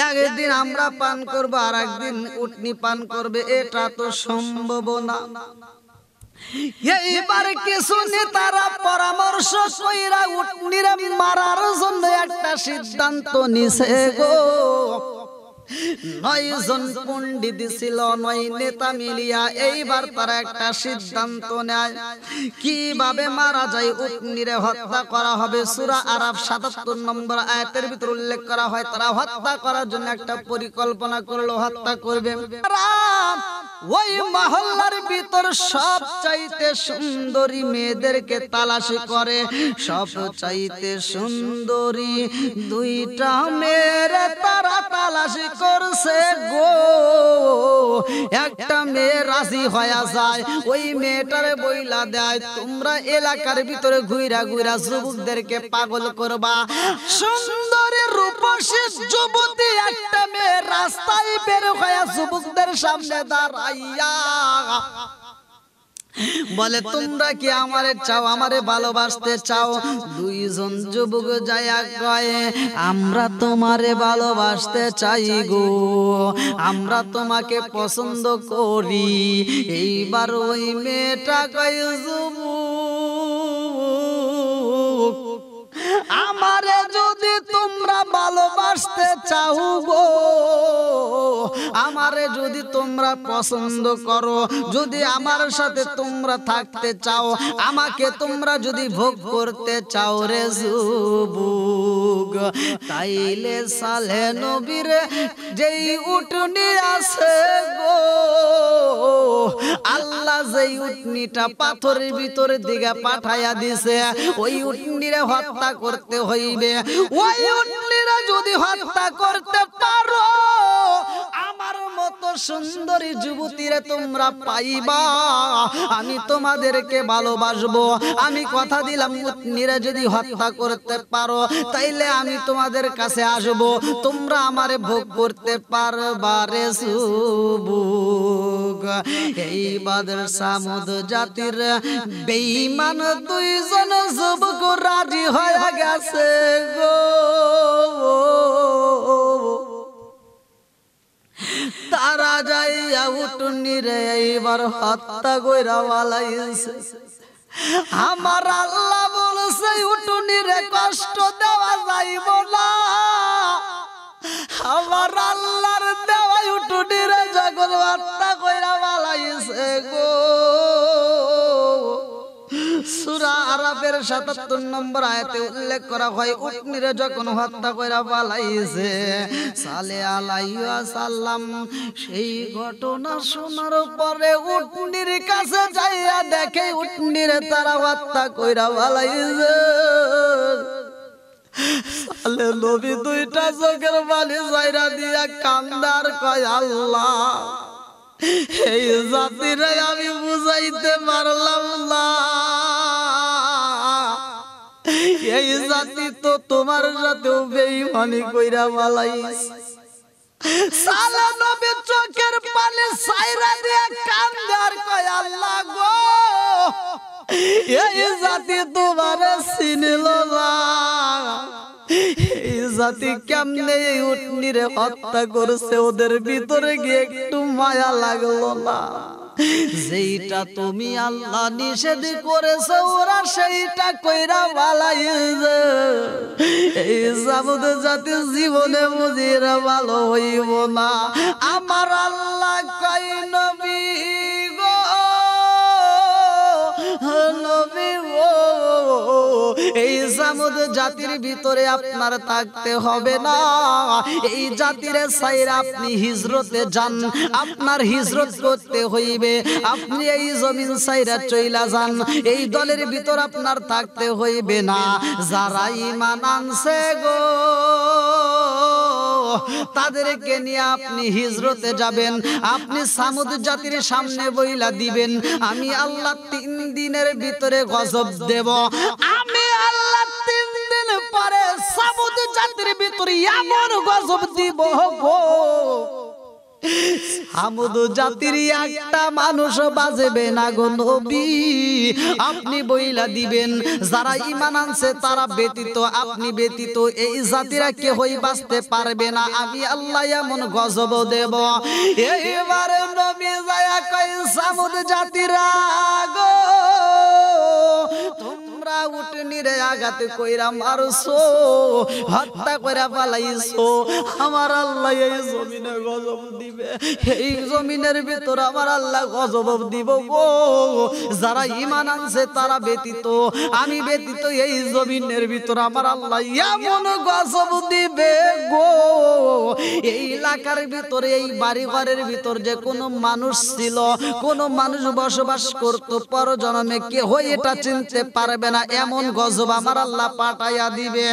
একদিন আমরা পান করবো আর একদিন উটনি পান করবে, এটা তো সম্ভব না। এইবার কিছু নেতারা পরামর্শ কইরা উটনিরা মারার জন্য একটা সিদ্ধান্ত নিছে গো। ৯ জন পণ্ডিত ছিল, 9 নেতা মিলিয়া এইবার তারা একটা সিদ্ধান্ত নেয় কিভাবে মারা যায়, উটনিরে হত্যা করা হবে। সূরা আরাফ ৭৭ নম্বর আয়াতের ভিতর উল্লেখ করা হয় তারা হত্যা করার জন্য একটা পরিকল্পনা করলো, হত্যা করবে। ওই মহল্লার ভিতর সব চাইতে সুন্দরী মেয়েদেরকে তালাশি করে, সব চাইতে সুন্দরী 2টা মেয়ের তারা তালাশি করছে গো। একটা মেয়ে রাজি হয়ে যায়, ওই মেয়েটারে বইলা দেয় তোমরা এলাকার ভিতরে ঘুরা ঘুরা যুবকদেরকে পাগল করবা। সুন্দরী রূপসী যুবতী একটা মেয়ে রাস্তায় বের হয়ে যুবকদের সামনে দাঁড়ায়, বলে তোমরা কি আমারে চাও, আমারে ভালোবাসতে চাও? 2 জন যুবক যায়া কয় আমরা তোমারে ভালোবাসতে চাই গো, আমরা তোমাকে পছন্দ করি। এইবার ওই মেয়েটা কয় যুবক আমারে যদি তোমরা ভালোবাসতে চাও গো, আমারে যদি তোমরা পছন্দ করো, যদি আমার সাথে তোমরা থাকতে চাও, আমাকে তোমরা যদি ভোগ করতে চাও রে যুবক, তাইলে সালে নবীর যেই উটনি আছে গো, আল্লাহ যেই উটনিটা পাথরের ভিতরে দিকে পাঠাইয়া দিছে ওই উটনিরে হত্যা করতে হইবে। ওই উটনিরা যদি হত্যা করতে পারো আমার মতো সুন্দরী যুবতীরা তোমরা পাইবা, আমি তোমাদেরকে ভালোবাসবো, আমি কথা দিলাম উটনিরা যদি হত্যা করতে পারো তাইলে আমি তোমাদের কাছে আসব, তোমরা আমারে ভোগ করতে পারবা রে যুবক। এই বাদর সামুদ জাতির বেঈমান 2 জন যুবক রাজি হয়ে গেছে গো। তারা যাইয়া উটনিরে এইবার হত্যা কইরা পালাইছে। আমার আল্লাহ বলছে উটনিরে কষ্ট দেওয়া যাইব না, আমার আল্লাহর দেওয়া উটনিরে যখন হত্যা কইরা পালাইছে গো। সূরা আরাফের ৭৭ নম্বর আয়াতে উল্লেখ করা হয় উটনিরে যখন হত্যা কইরা পালাইছে, সালে আলাইহিসাল্লাম সেই ঘটনা শোনার পরে উটনির কাছে যাইয়া দেখে উটনিরে তারা হত্যা কইরা পালাইছে। সালে নবী 2টা চোখের পানি ঝাইরা দিয়া কান্দার কয় আল্লাহ এই জাতিরে আমি বুঝাইতে পারলাম না, এই জাতি তো তোমার সাথেও বেঈমানি কইরা পালাইছে। সালা নবী চোখের পানি ছাইরা দিয়া কান্দার কয় আল্লাহ গো এই জাতি তোমার চিনিলো না, এই জাতি কেমনে এই উটনিরে হত্যা করছে, ওদের ভিতরে গিয়ে একটু মায়া লাগলো না। যেটা তুমি আল্লাহ নিষেধ করেছ ওরা সেইটা কইরা ভালাইছে। এই যাবত জাতি জীবনে মুজিরা ভালো হইব না। আমার আল্লাহ কয় নবী গো, নবী গো, এই জামুদ জাতির ভিতরে আপনার থাকতে হবে না। এই জাতির সাইরা আপনি হিজরতে যান, আপনার হিজরত করতে হইবে। আপনি এই জমিন সাইরা চইলা যান, এই দলের ভিতর আপনার থাকতে হইবে না। যারা ঈমান আনছে গো তাদেরকে নিয়ে আপনি হিজরতে যাবেন। আপনি সামুদ জাতির সামনে বইলা দিবেন, আমি আল্লাহ 3 দিনের ভিতরে গজব দেব। আমি আল্লাহ 3 দিন পরে সামুদ জাতির ভিতরে এমন গজব দিব গো, আমুদ জাতির একটা মানুষ বাজবে না গো নবী। আপনি বইলা দিবেন যারা ঈমান আনছে তারা ব্যতীত, আপনি ব্যতীত এই জাতিরা কেহই বাঁচতে পারবে না। আমি আল্লাহ এমন গজব দেব। এইবারে নবী যায়া কয় সামুদ জাতিরা গো, তোমরা উটনিরে আঘাত কইরা মারছো, হত্যা কইরা পালাইছো। আমার আল্লাহ এই জমিনে গজব দিবে। এই জমিনের ভিতর আমার আল্লাহ গজব দিব গো। যারা ঈমান আনছে তারা ব্যতীত, আমি ব্যতীত এই জমিনের ভিতর আমার আল্লাহ এমন গজব দিবে গো। এই এলাকার ভিতরে, এই বাড়ি ঘরের ভিতর যে কোনো মানুষ ছিল, কোনো মানুষ বসবাস করতো, পর জনমে কেহই এটা চিনতে পারবে না। এমন গজব আমার আল্লাহ পাঠাইয়া দিবে।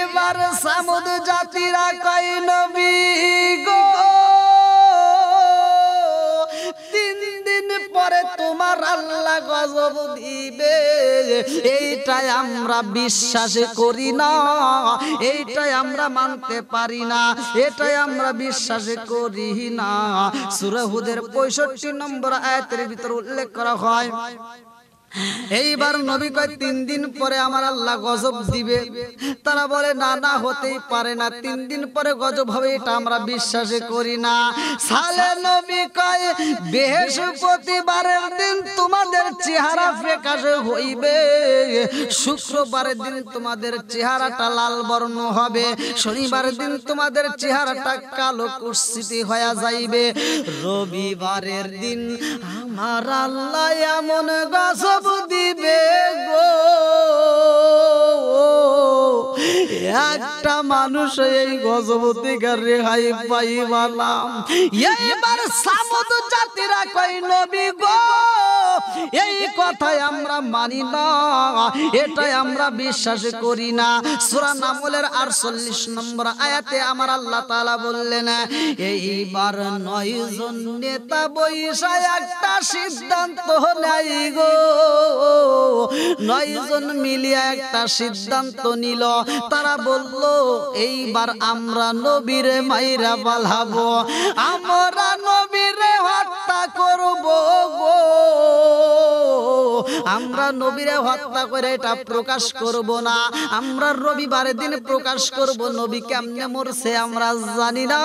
এবার সামুদ জাতিরা কয় নবী গো, 3 দিন পরে তোমার আল্লাহ গজব দিবে, এইটাই আমরা বিশ্বাস করি না, এইটাই আমরা মানতে পারি না, এটাই আমরা বিশ্বাস করি না। সূরা হুদের 65 নম্বর আয়াতের ভিতর উল্লেখ করা হয়। এইবার নবী কয় 3 দিন পরে আমার আল্লাহ গজব দিবে। তারা বলে না না, হতেই পারে না, 3 দিন পরে গজব হবে, এটা আমরা বিশ্বাস করি না। সালে নবী কয় বৃহস্পতিবারের দিন তোমাদের চেহারা ফ্যাকাশ হইবে, শুক্রবারের দিন তোমাদের চেহারাটা লাল বর্ণ হবে, শনিবারের দিন তোমাদের চেহারাটা কালো কুৎসিত হয়ে যাইবে, রবিবারের দিন আমার আল্লাহ এমন গজব দিবে গো, একটা মানুষ এই গজব থেকে রেহাই পাইবা না। এইবার সামুদ জাতিরা কয় নবী গো, এই কথাই আমরা মানি না, এটাই আমরা বিশ্বাস করি না। সূরা নামলের 48 নম্বর আয়াতে আমার আল্লাহ তাআলা বললেন, এইবার 9 জন নেতা বৈশা একটা সিদ্ধান্ত নাই গো। 9 জন মিলিয়া একটা সিদ্ধান্ত নিল। তারা বলল, এইবার আমরা নবীরে মাইরা পালাবো, আমরা নবীরে হত্যা করবো গো, আমরা নবীরে হত্যা করে এটা প্রকাশ করব না, আমরা রবিবারের দিন প্রকাশ করব। নবী কেমনে মরছে আমরা জানি না।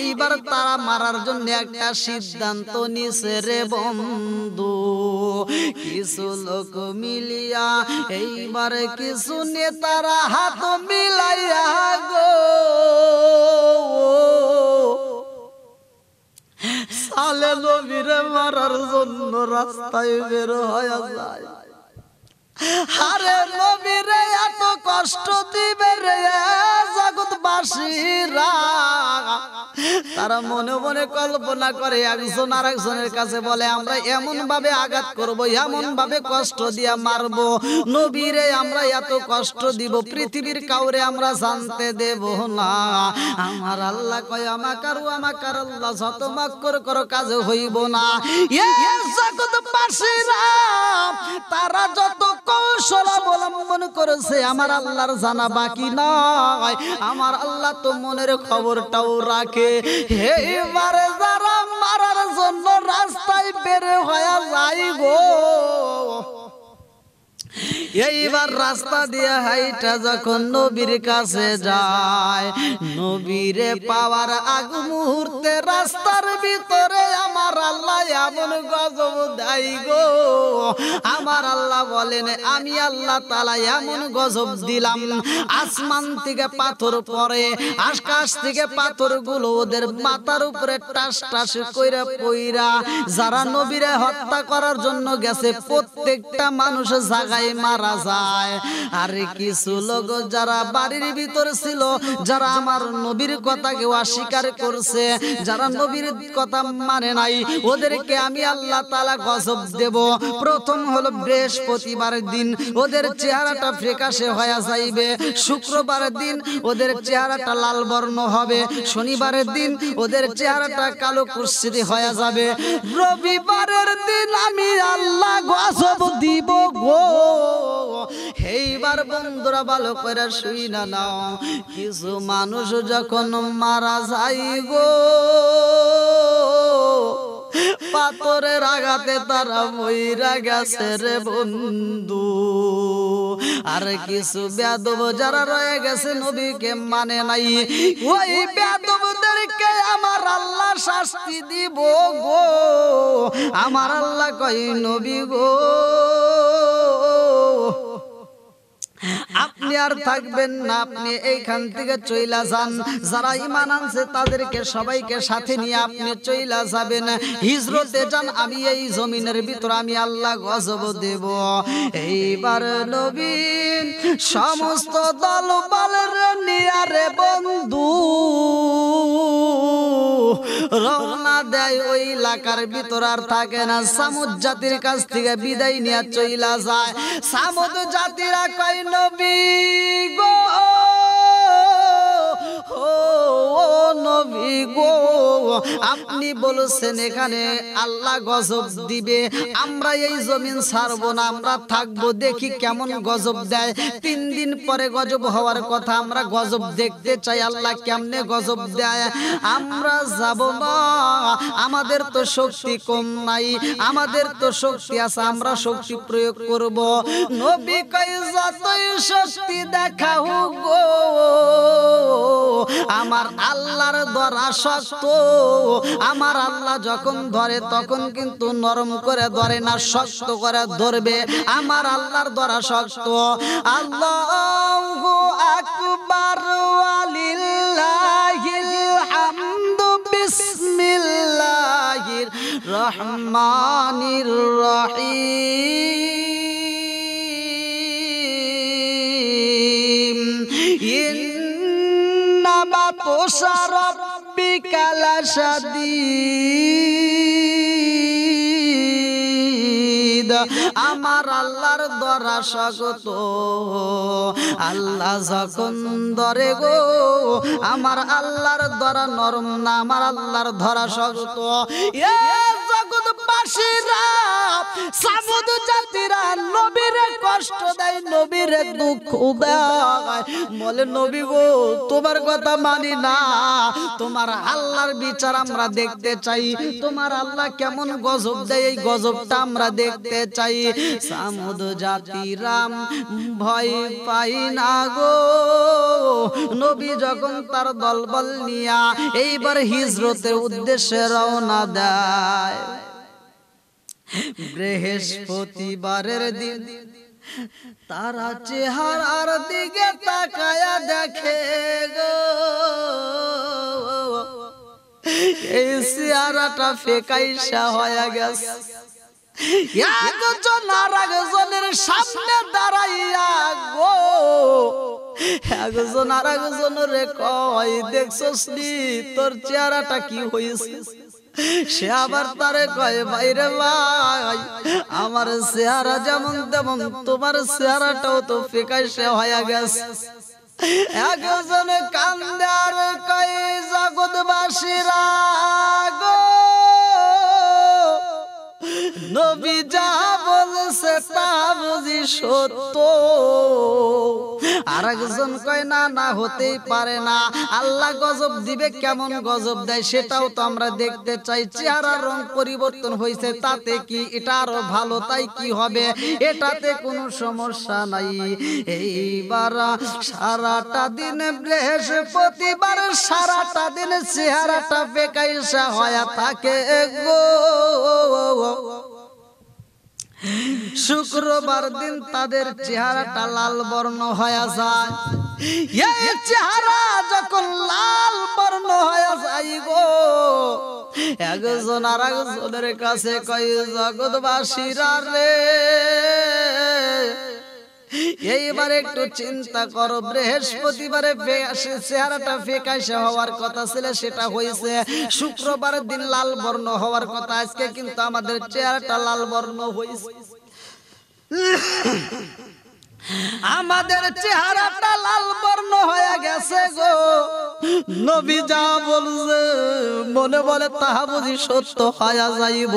এইবার তারা মারার জন্য একটা সিদ্ধান্ত নিছে রে বন্ধু। কিছু লোক মিলিয়া, এইবার কিছু নেতারা হাত মিলাইয়া গো সালে নবীরে মারার জন্য রাস্তায় বের হয়ে যায়। আরে নবীরে এত কষ্ট দিবে রে জগৎবাসীরা। তারা মনে মনে কল্পনা করে, একজন আর একজনের কাছে বলে, আমরা এমন ভাবে আঘাত করব, এমন ভাবে কষ্ট দিয়া মারব নবীরে, আমরা এত কষ্ট দিব, পৃথিবীর কাউরে আমরা জানতে দেব না। আমার আল্লাহ কয় আমাকার আল্লাহ যত মাক্কর করো কাজ হইব না। জগৎবাসীরা তারা যত কৌশল অবলম্বন করেছে আমার আল্লাহর জানা বাকি নাই। আমার আল্লাহ তো মনের খবরটাও রাখে। এবারে যারা মারার জন্য রাস্তায় বের হয়ে যায় গো, এইবার রাস্তা দিয়ে হাইটা যখন নবীর কাছে যায়, নবীরে পাওয়ার আগ মুহূর্তে রাস্তার ভিতরে আমার আল্লাহ এমন গজব দেয় গো। আমার আল্লাহ বলেন, আমি আল্লাহ তাআলা এমন গজব দিলাম, আসমান থেকে পাথর পড়ে, আকাশ থেকে পাথরগুলো ওদের মাথার উপরে টাস টাস কইরা পইরা, যারা নবীরে হত্যা করার জন্য গেছে প্রত্যেকটা মানুষ জায়গায় মারা যায়। আর কিছু লোক যারা বাড়ির ভিতর ছিল, যারা আমার নবীর কথাকে অস্বীকার করছে, যারা নবীর কথা মানে নাই, ওদেরকে আমি আল্লাহ তাআলা গজব দেব। প্রথম হলো বৃহস্পতিবার দিন ওদের চেহারাটা ফ্যাকাশে হয়ে যাইবে, শুক্রবার দিন ওদের চেহারাটা লাল বর্ণ হবে, শনিবারের দিন ওদের চেহারাটা কালো কুশ্চিত হয়ে যাবে, রবিবারের দিন আমি আল্লাহ গজব দিব গো। এইবার বন্ধুরা ভালো করে শুইনা নাও, কিছু মানুষ যখন মারা যায় গো পাথরের আঘাতে তারা মইরা গেছে রে বন্ধু। আর কিছু বেয়াদব যারা রয়ে গেছে নবীকে মানে নাই, ওই বেয়াদবদেরকে আমার আল্লাহ শাস্তি দিব গো। আমার আল্লাহ কই, নবী গো আপনি আর থাকবেন না, আপনি এইখান থেকে চইলা যান। যারা ঈমান আনছে তাদেরকে সবাইকে সাথে নিয়ে আপনি চইলা যাবেন, হিজরতে যান, আমি এই জমিনের ভিতর আমি আল্লাহ গজব দেব। এইবার নবী সমস্ত দলবলের নিয়া রে বন্ধু রওনা দেয় ওই এলাকার ভিতর। আর থাকে না, সামুদ জাতির কাছ থেকে বিদায় নিয়ে চইলা যায়। সামুদ জাতিরা কয়, নবী গো, ও নবী গো, আপনি বলেছেন এখানে আল্লাহ গজব দিবে, আমরা এই জমিন ছাড়ব না, আমরা থাকবো, দেখি কেমন গজব দেয়। 3 দিন পরে গজব হওয়ার কথা, আমরা গজব দেখতে চাই, আল্লাহ কেমনে গজব দেয়। আমরা যাব না, আমাদের তো শক্তি কম নাই, আমাদের তো শক্তি আছে, আমরা শক্তি প্রয়োগ করব। নবী কয়, যতই শক্তি দেখাও গো, আমার আল্লাহর ধরা শক্ত। আমার আল্লাহ যখন ধরে তখন কিন্তু নরম করে ধরে না, শক্ত করে ধরবে। আমার আল্লাহর ধরা শক্ত। আল্লাহু আকবার ওয়ালিল্লাহিল হামদু, বিসমিল্লাহির রহমানির রহিম। আমার আল্লাহর দরা শক্ত, আল্লাহ যখন ধরে গো, আমার আল্লাহর দরা নরম না, আমার আল্লাহর ধরা শক্ত। কষ্ট দেয় নবীর, দুঃখ দেয়, বলে নবী গো তোমার কথা মানি না, তোমার আল্লাহর বিচার আমরা দেখতে চাই, তোমার আল্লাহ কেমন গজব দেয় এই গজবটা আমরা দেখতে চাই। সামুদ জাতিরাম ভয় পাই না গো। নবী যখন তার দলবল নিয়া এইবার হিজরতের উদ্দেশ্যে রওনা দেয়, বৃহস্পতিবারের দিন তারা চেহারার দিকে তাকায়া দেখে গো এই চেহারাটা ফেকাইসা হয়ে গেছে। একজন আরেকজনের সামনে দাঁড়াইয়া গো, একজন আরেকজনরে কয়, দেখছস নি তোর চেহারাটা কি হয়েছে? সে আবার তারে কয়, ভাইরে ভাই, আমার চেহারা যেমন তেমন, তোমার চেহারাটাও তো ফিকাশে হয়ে গেছে। একজন কান্দে আর কয়, জগৎবাসীরা গো, নবী যা বলছে তা বুঝি সত্য। আর একজন কয় না, না হতেই পারে না, আল্লাহ গজব দিবে। কেমন গজব দেয় সেটাও তো আমরা দেখতে চাই। চেহারার রং পরিবর্তন হয়েছে তাতে কি, এটা আরো ভালো, তাই কি হবে, এটাতে কোনো সমস্যা নাই। এইবার সারাটা দিন বৃহস্পতিবার সারাটা দিন চেহারাটা বেকাইসা হয়ে থাকে গো। শুক্রবার দিন তাদের চেহারাটা লাল বর্ণ হয়ে যায়। এই চেহারা যখন লাল বর্ণ হয়ে যায় গো, একজন আর একজনের কাছে কয় জগৎবাসীরা রে, এইবার একটু চিন্তা করো, বৃহস্পতিবারে চেহারাটা ফেকাইসা হওয়ার কথা ছিল সেটা হয়েছে, শুক্রবারের দিন লাল বর্ণ হওয়ার কথা, আজকে কিন্তু আমাদের চেহারাটা লাল বর্ণ হয়েছে। আমাদের চেহারাটা লাল বর্ণ হয়ে গেছে গো। নবী যা বলছে মনে বলে তাহা বুঝি সত্য হয়ে যাইব,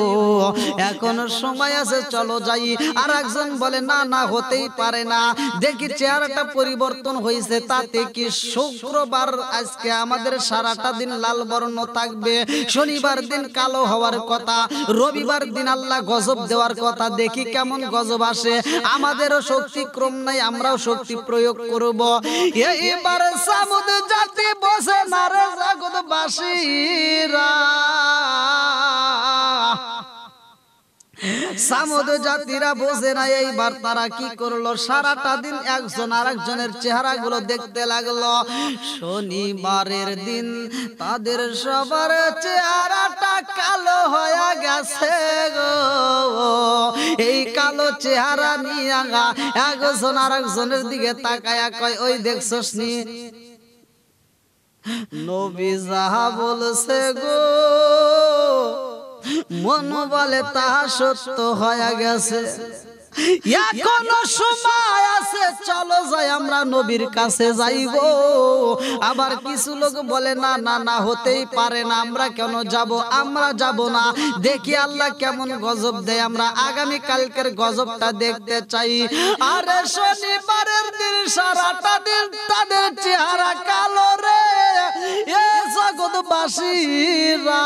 এখন সময় আছে চলো যাই। আর একজন বলে না না হতেই পারে না, দেখি চেহারাটা পরিবর্তন হয়েছে তাতে কি, শুক্রবার আজকে আমাদের সারাটা দিন লাল বর্ণ থাকবে, শনিবার দিন কালো হওয়ার কথা, রবিবার দিন আল্লাহ গজব দেওয়ার কথা, দেখি কেমন গজব আসে। আমাদেরও শক্তিক্রম নাই, আমরাও শক্তি প্রয়োগ করব। এইবার সামুদ জাতি বসে নারে জগৎবাসীরা, সামুদ জাতিরা বসে না। এইবার তারা কি করলো, সারাটা দিন একজন আরেকজনের চেহারাগুলো দেখতে লাগলো। শনিবারের দিন তাদের সবার চেহারাটা কালো হয়ে গেছে গো। এই কালো চেহারা নিয়ে একজন আরেকজনের দিকে তাকায়া কয়, ওই দেখছস নি নবী যাহা বলছে গো, মন বলে তাহা সত্য হয়ে গেছে, এখনো সময় আছে চলো যাই, আমরা নবীর কাছে যাইব। আবার কিছু লোক বলে না না না হতেই পারে না, আমরা কেন যাব, আমরা যাব না, দেখি আল্লাহ কেমন গজব দেয়, আমরা আগামী কালকের গজবটা দেখতে চাই। আরে শনিবারের দিন সারাটা দিন তাদের চেহারা কালো রে জগৎবাসীরা।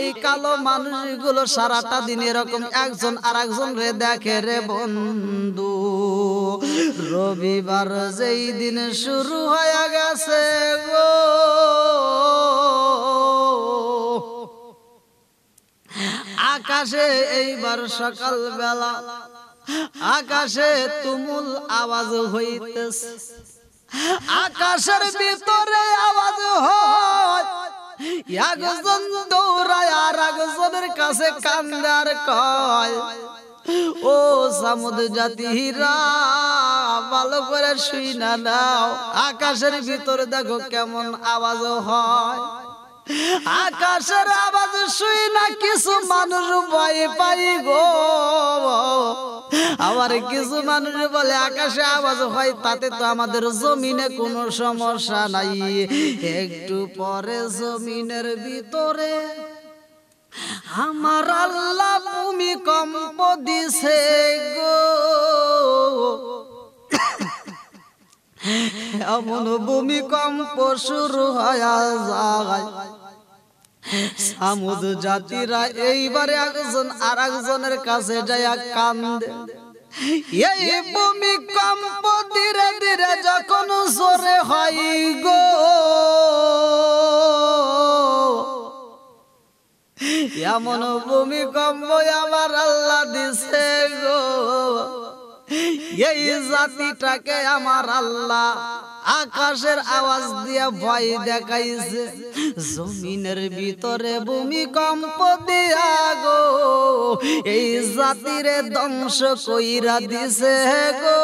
এই কালো মানুষগুলো সারাটা দিন এরকম একজন আর একজন রে দেখে রে বন্ধু। রবিবার যেই দিন শুরু হয়ে গেছে গো, আকাশে এইবার সকাল বেলা আকাশে তুমুল আওয়াজ হইতেছে, আকাশের ভিতরে আওয়াজ হয়, একজন দৌড়ায় আর একজনের কাছে কান্দার কয়, ও সামুদ জাতিরা ভালো করে শুই না নাও, আকাশের ভিতরে দেখো কেমন আওয়াজ হয়। আকাশের আওয়াজ শুই না কিছু মানুষ ভয় পাই গো, আবার কিছু মানুষ বলে আকাশে আওয়াজ হয় তাতে তো আমাদের জমিনে কোনো সমস্যা নাই। একটু পরে জমিনের ভিতরে আমার আল্লাহ ভূমিকম্প দিছে গো। এমন ভূমিকম্প শুরু হয়ে যায়, সামুদ জাতিরা এইবারে একজন আর একজনের কাছে যায়া কান্দে। এই ভূমিকম্প ধীরে ধীরে যখন জোরে হয় গো, এমন ভূমিকম্প আমার আল্লাহ দিছে গো, এই জাতিটাকে আমার আল্লাহ আকাশের আওয়াজ দিয়া ভয় দেখাইছে, জমিনের ভিতরে ভূমিকম্প দিয়া গো এই জাতিরে ধ্বংস কইরা দিছে গো।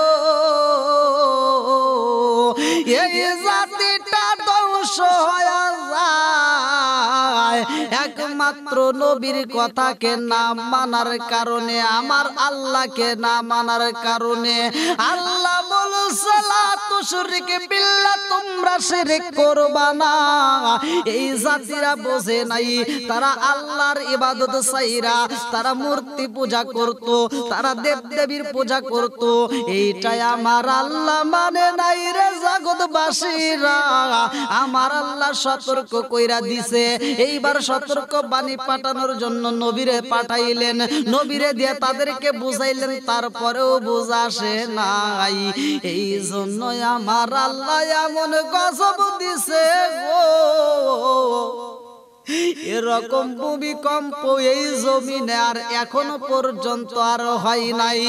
এই জাতিটা ধ্বংস হয়ে যায় একমাত্র নবীর কথাকে না মানার কারণে, আমার আল্লাহকে না মানার কারণে। আল্লাহ বলছে লা তু শিরক বিল্লাহ তোমরা শিরক করবা না। এই জাতিরা বোঝে নাই, তারা আল্লাহর ইবাদত সাইরা তারা মূর্তি পূজা করত, তারা দেবদেবীর পূজা করত। এইটাই আমার আল্লাহ মানে নাই রে জগৎবাসীরা। আমার আল্লাহ সতর্ক কইরা দিছে। এইবার সতর্ক বাণী পাঠানোর জন্য নবীরে পাঠাইলেন, নবীরে দিয়ে তাদেরকে বুঝাইলেন, তারপরেও বুঝ আসে নাই। এই জন্য আমার আল্লাহ এমন গজব দিছে গো, এরকম ভূমিকম্প এই জমিনে আর এখনো পর্যন্ত আর হয় নাই।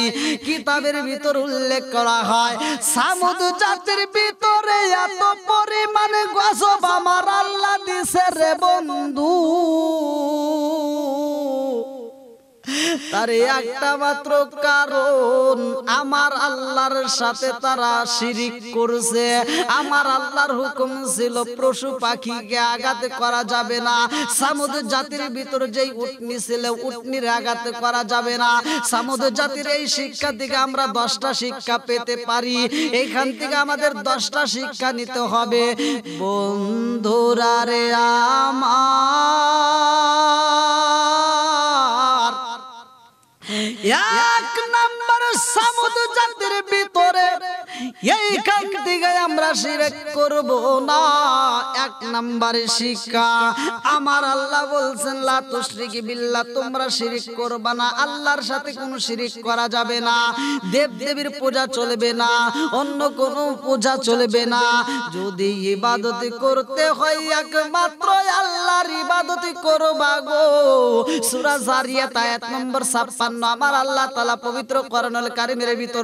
কিতাবের ভিতর উল্লেখ করা হয় সামুদ জাতির ভিতরে এত পরিমাণ গজব আমার আল্লাহ দিছে রে বন্ধু, তার একটা মাত্র কারণ আমার আল্লাহর সাথে তারা শিরিক করছে। আমার আল্লাহর হুকুম ছিল পশু পাখিকে আঘাত করা যাবে না। সামুদ জাতির ভিতর যেই উটনি ছিল, উটনির আঘাত করা যাবে না। সামুদ জাতির এই শিক্ষা থেকে আমরা 10টা শিক্ষা পেতে পারি। এইখান থেকে আমাদের 10টা শিক্ষা নিতে হবে। বন্ধুরা রে আমার, এক নাম্বার সামুদ জাতির ভিতরে এইখান থেকে আমরা শিরক করব না। এক নম্বরে শিক্ষা, আমার আল্লাহ বলছেন লা তুশরিকু বিল্লাহ, তোমরা শিরক করবে না। আল্লাহর সাথে কোনো শিরক করা যাবে না, দেবদেবীর পূজা চলবে না, অন্য কোনো পূজা চলবে না। যদি ইবাদত করতে হয় একমাত্র আল্লাহর ইবাদত করবা গো। সূরা জারিয়াত আয়াত নম্বর 56 আমার আল্লাহ তাআলা পবিত্র কোরআনুল কারীমের ভিতর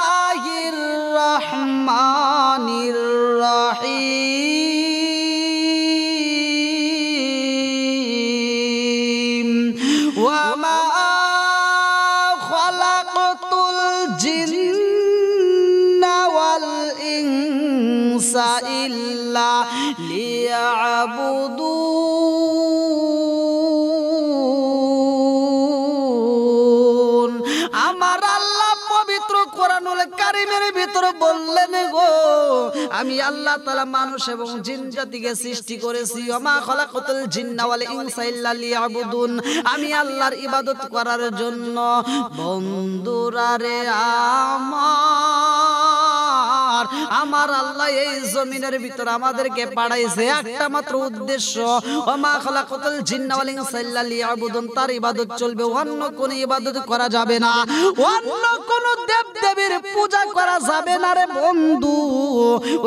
রাহমানির রাহিম ওয়া মা খালাকতুল জিন্না ওয়াল ইনসা ইল্লা লিয়াবুদুন। আমার আল্লাহ পবিত্র কোরআনুল কারীমের ভিতর বললেন গো, আমি আল্লাহ তাআলা মানুষ এবং জিন জাতিকে সৃষ্টি করেছি। ওমা খালাকাতুল জিন্না ওয়াল ইনসা ইল্লা লিয়াবুদুন, আমি আল্লাহর ইবাদত করার জন্য। বন্ধুরা রে আমার আল্লাহ এই জমিনের ভিতর আমাদেরকে পাঠাইছে একটা মাত্র উদ্দেশ্য, ওমা খালাকাতুল জিন্না ওয়াল ইনসা ইল্লা লিয়াবুদুন, তার ইবাদত চলবে, অন্য কোনো ইবাদত করা যাবে না, অন্য কোনো দেবদেবীর পূজা করা যাবে না রে বন্ধু।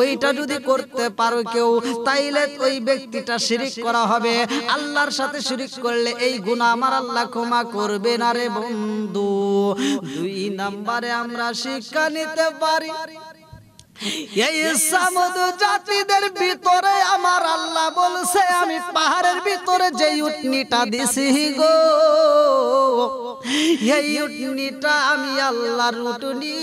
ওইটা যদি করতে পারো কেউ, তাইলে ওই ব্যক্তিটা শিরিক করা হবে। আল্লাহর সাথে শিরিক করলে এই গুনাহ আমার আল্লাহ ক্ষমা করবে না রে বন্ধু। দুই নম্বরে আমরা শিক্ষা নিতে পারি, এই সামুদ জাতিদের ভিতরে আমার আল্লাহ বলছে, আমি পাহাড়ের ভিতরে যে উটনিটা দিছি গো, এই উটনিটা আমি আল্লাহর উটনি।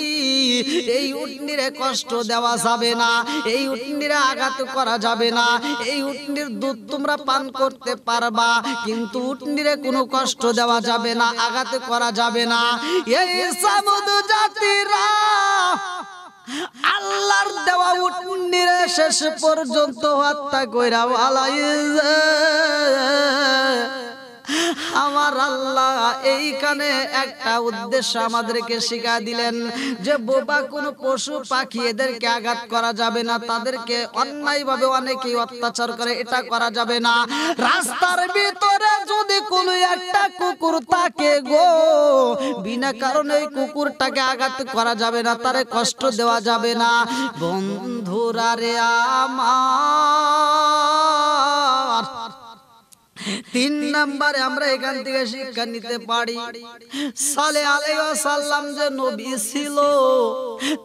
এই উটনিরে কষ্ট দেওয়া যাবে না, এই উটনিরে আঘাত করা যাবে না। এই উটনির দুধ তোমরা পান করতে পারবা, কিন্তু উটনিরে কোনো কষ্ট দেওয়া যাবে না, আঘাত করা যাবে না। এই সামুদ জাতিরা আল্লাহর দেওয়া উটনিরে শেষ পর্যন্ত হত্যা কইরা পালাইছে। আমার আল্লাহ এইখানে একটা উদ্দেশ্য আমাদেরকে শিখা দিলেন যে বোবা কোনো পশু পাখি এদেরকে আঘাত করা যাবে না, তাদেরকে অন্যায়ভাবে অনেকেই অত্যাচার করে, এটা করা যাবে না। রাস্তার ভিতরে যদি কোনো একটা কুকুর থাকে গো, বিনা কারণে ওই কুকুরটাকে আঘাত করা যাবে না, তারে কষ্ট দেওয়া যাবে না। বন্ধুরা রে আমার, তিন নম্বরে আমরা এখান থেকে শিক্ষা নিতে পারি, সালেহ আলাইহিস সালাম যে নবী ছিল,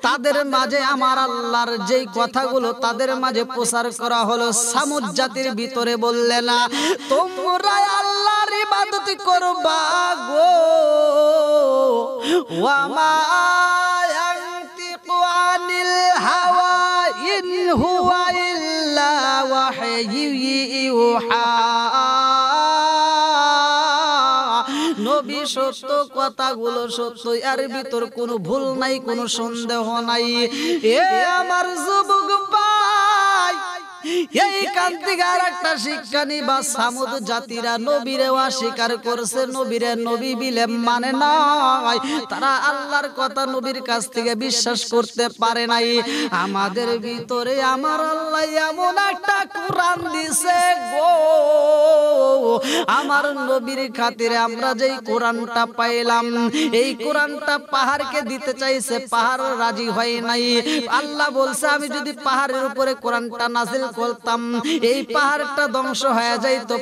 তাদের মাঝে আমার আল্লাহর যেই কথাগুলো তাদের মাঝে প্রচার করা হলো। সামুদ জাতির ভিতরে বললেন না তোমরা আল্লাহর ইবাদত করবা গো, ওয়া মা ইয়ানতিকু আনিল হাওয়া ইন হুয়া ইল্লা ওয়াহয়ু ইউহা। নবী সত্য কথাগুলো সত্যই, আর ভিতর কোনো ভুল নাই, কোনো সন্দেহ নাই। এ আমার যুবক ভাই, এই কান্তিকার একটা শিক্ষা নিবা। সামুদ জাতিরা নবীরে অস্বীকার করছে, নবীরে নবী বিলে মানে নাই, তারা আল্লাহর কথা নবীর কাছ থেকে বিশ্বাস করতে পারে নাই। আমাদের ভিতরে আমার আল্লাহ এমন একটা কুরআন দিছে গো, আমার নবীর খাতিরে আমরা যেই কোরআনটা পাইলাম, এই কোরআনটা পাহাড়কে দিতে চাইছে, পাহাড় রাজি হয় নাই। আল্লাহ বলছে, আমি যদি পাহাড়ের উপরে কোরআনটা নাযিল করতাম, এই পাহাড়টা ধ্বংস হয়ে যাইতো,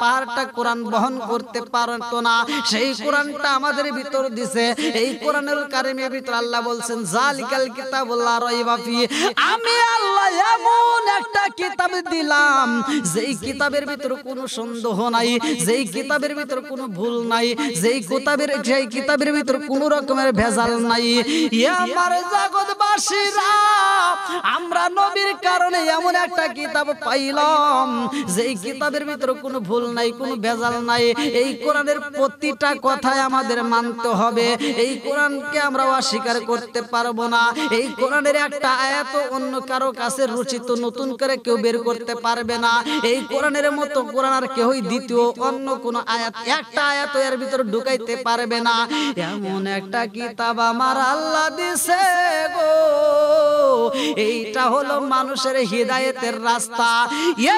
পাহাড়টা কোরআন বহন করতে পারতো না। সেই কোরআনটা আমাদের ভিতর দিছে। এই কোরআনুল কারীমের ভিতর আল্লাহ বলছেন, যালিকাল কিতাবুল লা রাইবা ফিহি, আমি আল্লাহ এমন একটা কিতাব দিলাম যেই কিতাবের ভিতর কোনো সন্দেহ নাই, যেই কিতাবের ভিতর কোনো ভুল নাই, যেই কিতাবের ভিতর কোনো রকমের ভেজাল নাই। ইয়া আমার জগৎবাসীরা, আমরা নবীর কারণে এমন একটা কিতাব পাইলাম যেই কিতাবের ভিতর কোনো ভুল নাই, কোনো ভেজাল নাই। এই কোরআনের প্রতিটা কথায় আমাদের মানতে হবে। এই কোরআনকে আমরা অস্বীকার করতে পারবো না। এই কোরআনের একটা আয়াত অন্য কারো কাছে রচিত নতুন করে কেউ বের করতে পারবে না। এই কোরআনের মতো কোরআন আর কেউই দ্বিতীয় অন্য কোন আয়াত, একটা আয়াত এর ভিতর ঢুকাইতে পারবে না। এমন একটা কিতাব আমার আল্লাহ দিছে গো, এইটা হলো মানুষের হিদায়েতের রাস্তা।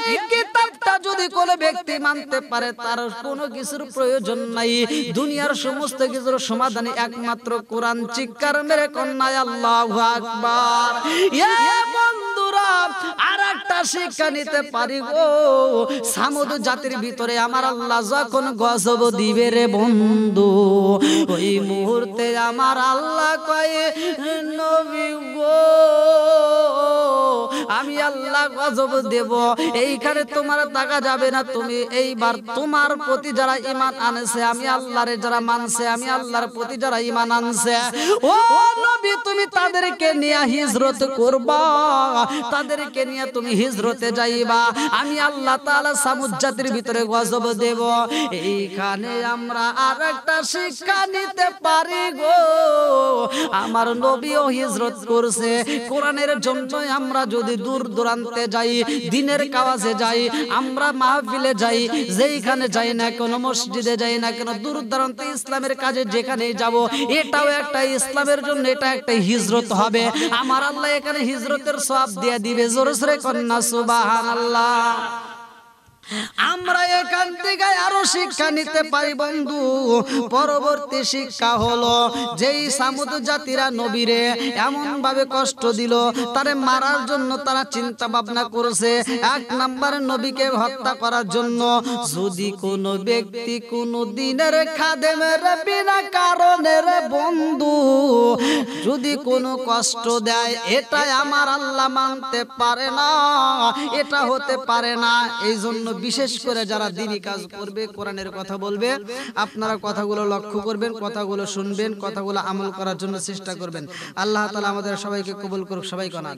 এই কিতাবটা যদি কোনো ব্যক্তি মানতে পারে, তার কোনো কিছুর প্রয়োজন নাই। দুনিয়ার সমস্ত কিছুর সমাধান একমাত্র কোরআন। চিৎকার মেরে কন্যা আল্লাহু আকবার। আরেকটা শিক্ষা নিতে পারি গো, সামুদ জাতির ভিতরে আমার আল্লাহ যখন গজব দিবে রে বন্ধু, ওই মুহূর্তে আমার আল্লাহ কয়ে, নবী গো, আমি আল্লাহ গজব দেব, এইখানে তোমার টাকা যাবে না। তুমি এইবার তোমার প্রতি যারা ঈমান আনছে, আমি আল্লাহরে যারা মানছে, আমি আল্লাহর প্রতি যারা ঈমান আনছে, ও নবী, তুমি তাদেরকে নিয়ে হিজরত করবা, তাদেরকে নিয়ে তুমি হিজরতে যাইবা। আমি আল্লাহ তাআলা সামুদ জাতির ভিতরে গজব দেব। এইখানে আমরা আরেকটা শিক্ষা নিতে পারি গো, আমার নবীও হিজরত করছে। কোরআনের জন্য আমরা যদি দূর দূরান্তে যাই, দিনের কাওয়াজে যাই, আমরা মাহফিলে যাই, যেইখানে যাই না কেন, মসজিদে যাই না কেন, দূর দূরান্তে ইসলামের কাজে যেখানে যাব, এটাও একটা ইসলামের জন্য এটা একটা হিজরত হবে। আমার আল্লাহ এখানে হিজরতের সওয়াব দিয়ে দিবে। জোরে জোরে কন্যা সুবহানাল্লাহ। আমরা এখান থেকে আরো শিক্ষা নিতে পারি বন্ধু। পরবর্তী শিক্ষা হলো, যেই সামুদ জাতিরা নবীরে এমন ভাবে কষ্ট দিল, তারে মারার জন্য তারা চিন্তা ভাবনা করেছে। এক নাম্বার, নবীকে হত্যা করার জন্য। যদি কোনো ব্যক্তি কোনো দিনের খাদেমের বিনা কারণের বন্ধু যদি কোনো কষ্ট দেয়, এটাই আমার আল্লাহ মানতে পারে না, এটা হতে পারে না। এই জন্য বিশেষ করে যারা দিনই কাজ করবে, কোরআনের কথা বলবে, আপনারা কথাগুলো লক্ষ্য করবেন, কথাগুলো শুনবেন, কথাগুলো আমল করার জন্য চেষ্টা করবেন। আল্লাহ তাআলা আমাদের সবাইকে কবুল করুক। সবাই কোন